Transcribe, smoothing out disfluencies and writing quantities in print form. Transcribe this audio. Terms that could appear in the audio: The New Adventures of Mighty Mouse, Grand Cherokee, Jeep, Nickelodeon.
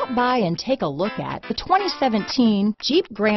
Stop by and take a look at the 2017 Jeep Grand